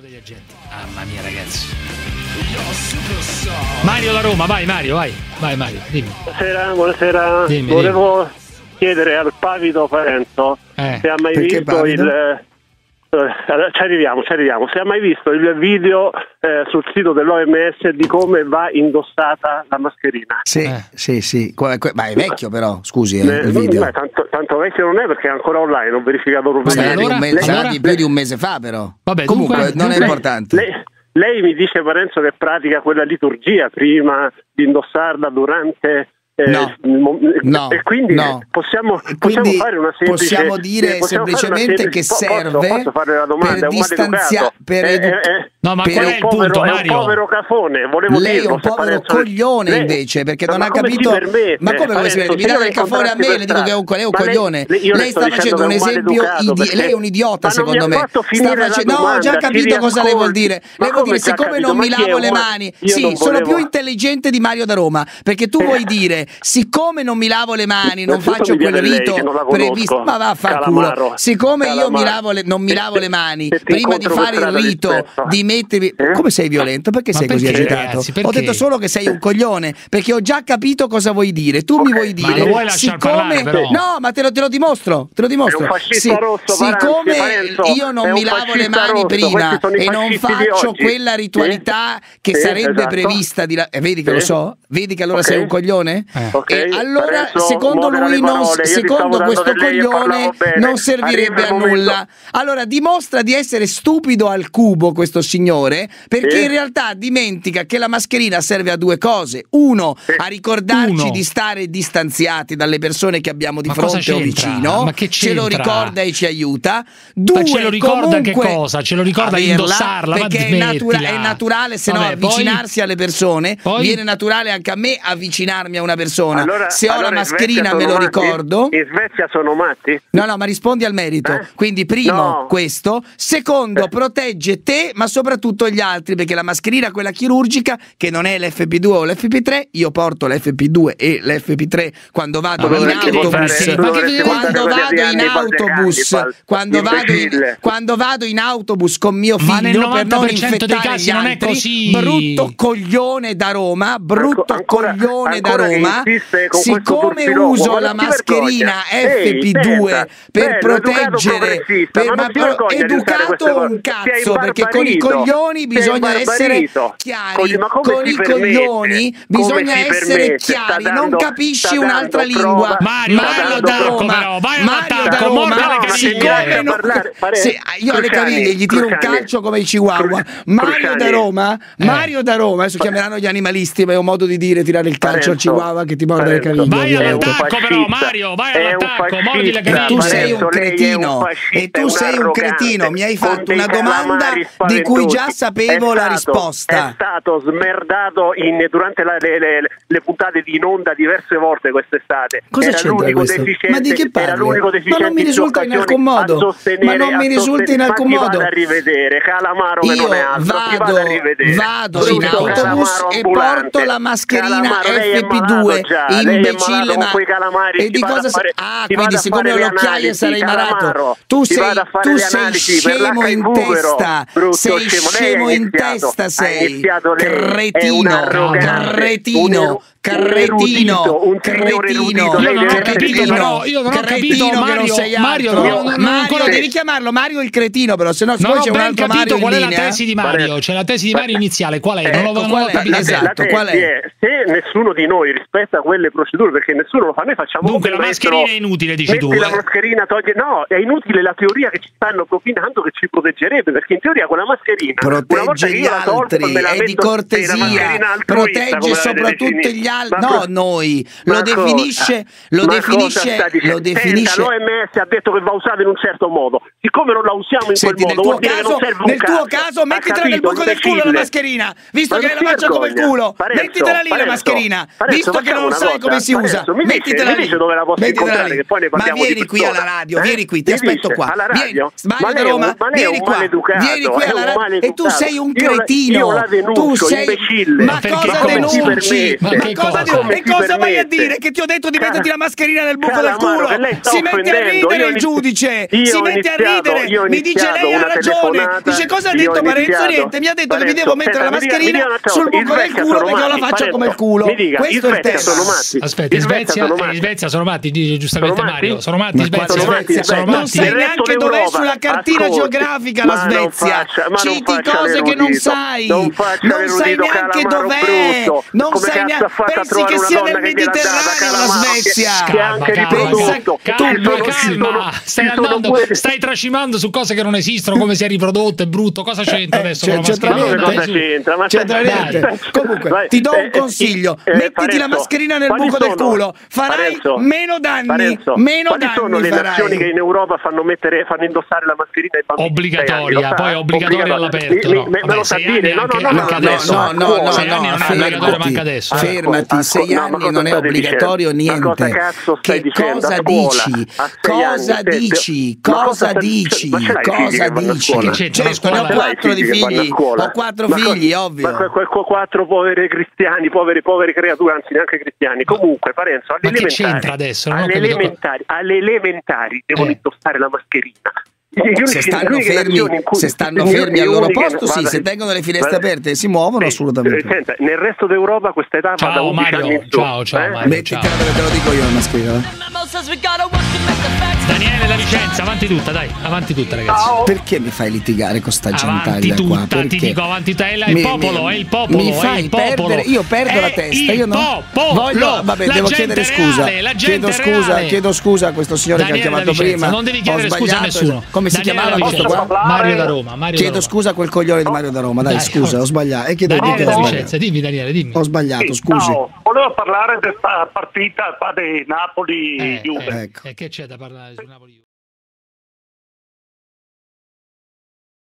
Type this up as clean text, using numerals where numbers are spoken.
Mamma mia ragazzi. Mario da Roma, vai Mario, vai Mario, dimmi. Buonasera, dimmi, volevo chiedere al David Parenzo se ha mai visto il... Ci arriviamo. Se ha mai visto il video sul sito dell'OMS di come va indossata la mascherina? Sì. Ma è vecchio però, scusi, il video. Ma tanto vecchio non è perché è ancora online, ho verificato proprio. Più di un mese fa però. Vabbè, comunque non è importante. Lei mi dice, Parenzo, che pratica quella liturgia prima di indossarla, durante... No, e quindi possiamo dire semplicemente che serve per distanziare, no, ma qual è il punto, Mario? È un povero cafone, volevo dire. Lei è un povero coglione invece, perché non ha capito. Ma come Parenzo, mi dà del cafone a me e le dico che è un coglione? Lei sta facendo un esempio, lei è un idiota secondo me. No, ho già capito cosa lei vuol dire. Lei vuol dire, siccome non mi lavo le mani, sì, sono più intelligente di Mario da Roma, perché tu vuoi dire, siccome non mi lavo le mani, non faccio quel rito previsto, ma vaffanculo, siccome io non mi lavo le mani prima di fare il rito di mettermi, come sei violento, perché sei così agitato? Ragazzi, perché? Ho detto solo che sei un coglione, perché ho già capito cosa vuoi dire. Tu mi vuoi dire, siccome parlare, no, ma te lo dimostro, è un rosso, siccome Parenzo, io non mi lavo le mani prima e non faccio quella ritualità che sarebbe prevista di vedi che lo so, vedi che allora sei un coglione? Okay, allora, Parenzo, secondo lui, secondo questo coglione, non servirebbe a nulla. Allora, dimostra di essere stupido al cubo questo signore, perché in realtà dimentica che la mascherina serve a due cose. Uno, a ricordarci di stare distanziati dalle persone che abbiamo di fronte o vicino. Ma che ce lo ricorda e ci aiuta. Due, ma ce lo ricorda che cosa? Ce lo ricorda di indossarla, perché è naturale, se no, avvicinarsi alle persone. Viene naturale anche a me avvicinarmi a una persona. Allora, se ho la mascherina me lo ricordo. In Svezia sono matti? No, ma rispondi al merito. Quindi primo questo, secondo protegge te ma soprattutto gli altri, perché la mascherina, quella chirurgica, che non è l'FP2 o l'FP3, io porto l'FP2 e l'FP3 quando vado in autobus, quando vado in autobus con mio figlio, per non infettare gli altri. Brutto coglione da Roma, brutto coglione da Roma, siccome uso la mascherina FP2 per proteggere, educato un cazzo, perché con i coglioni bisogna essere chiari, con i coglioni bisogna essere chiari, non capisci un'altra lingua. Mario da Roma, siccome non, io alle caviglie gli tiro un calcio come i chihuahua. Mario da Roma, adesso chiameranno gli animalisti, ma è un modo di dire, tirare il calcio al chihuahua che ti morde le caviglie. Vai all'attacco però, Mario, vai all'attacco, mordi le caviglie. Tu sei un cretino, e tu sei un cretino, mi hai fatto una domanda di cui già sapevo la risposta. È stato smerdato durante le puntate in onda diverse volte quest'estate. Cosa c'entra questo? Ma di che parli? Ma non mi risulta in alcun modo. Io vado in autobus e porto la mascherina FP2, imbecille. E di cosa? Quindi siccome ho l'occhiaia sarei malato. Tu sei scemo in testa, sei cretino. Io non ho capito, però io non ho capito, Mario, non ancora devi chiamarlo Mario il cretino, però se no c'è un altro Mario. Qual è la tesi di Mario? C'è la tesi di Mario iniziale, qual è? Non l'ho capito. Esatto, qual è? Se nessuno di noi rispetta quelle procedure, perché nessuno lo fa, noi facciamo. Dunque la mascherina è inutile, dici tu. La mascherina toglie. No, è inutile la teoria che ci stanno propinando che ci proteggerebbe, perché in teoria con la mascherina protegge gli altri, è di cortesia, protegge soprattutto gli altri. No, noi lo definisce. L'OMS ha detto che va usata in un certo modo, siccome non la usiamo in quel modo, nel tuo caso mettitela nel buco del culo la mascherina, visto che la faccia come il culo, mettitela lì la mascherina, visto che non sai come si usa, mettitela lì. Ma vieni qui alla radio, vieni qui, ti aspetto qua, Mario da Roma, vieni qua alla radio, e tu sei un cretino. Io la denuncio, tu sei... imbecille. Ma cosa denunci? E cosa vai a dire? Che ti ho detto di metterti la mascherina nel buco del culo? Si mette a ridere il giudice, si mette a ridere, mi dice lei ha ragione. Dice cosa ha detto Parenzo? Niente, mi ha detto che mi devo mettere la mascherina sul buco del culo perché ho la faccia come il culo. Questo è il testo. Aspetta, in Svezia sono matti, dice giustamente Mario. Sono matti in Svezia. Non sai neanche dov'è sulla cartina geografica la Svezia. Citi cose che non sai. Non sai neanche dov'è. Non sai neanche. Pensi che sia nel Mediterraneo la Svezia. Calma, stai trascimando su cose che non esistono, come si è riprodotto, è brutto. Cosa c'entra adesso? C'entra niente. Comunque, ti do un consiglio. Mettiti la mascherina nel buco del culo. Farai meno danni. Meno danni. Sono le nazioni che in Europa fanno indossare la mascherina ai bambini obbligatoria, poi obbligatoria all'aperto. Me lo sa dire? No, 6 anni non è obbligatorio, manca adesso. Fermati, 6 anni non è obbligatorio niente. Che cosa dici? Cosa dici? Cosa dici? Cosa dici? Ho 4 figli, ovvio. 4 poveri cristiani, povere creature, anzi neanche cristiani. Comunque, Parenzo, alle elementari devono indossare la mascherina. Se stanno fermi al loro posto, sì, se tengono le finestre aperte e si muovono, assolutamente. Senta, nel resto d'Europa questa età va da 11 anni su. Ciao Mario. Mettitela, te lo dico io la mascherina. Daniele da Vicenza, avanti tutta, dai, avanti tutta, ragazzi. Perché mi fai litigare con sta gentaglia qua? Perché? Ti dico avanti tutta, è il popolo. Mi fai perdere, io perdo la testa, io no. Voglio, vabbè, devo chiedere scusa. Chiedo scusa a questo signore che ha chiamato prima. Non devi chiedere scusa a nessuno. Come si chiamava questo qua? Mario da Roma. Chiedo scusa a quel coglione di Mario da Roma, dai, scusa, ho sbagliato. Dimmi Daniele, dimmi. Ho sbagliato, scusi. Volevo parlare della partita di Napoli-Juve. Che c'è da parlare su Napoli-Juve?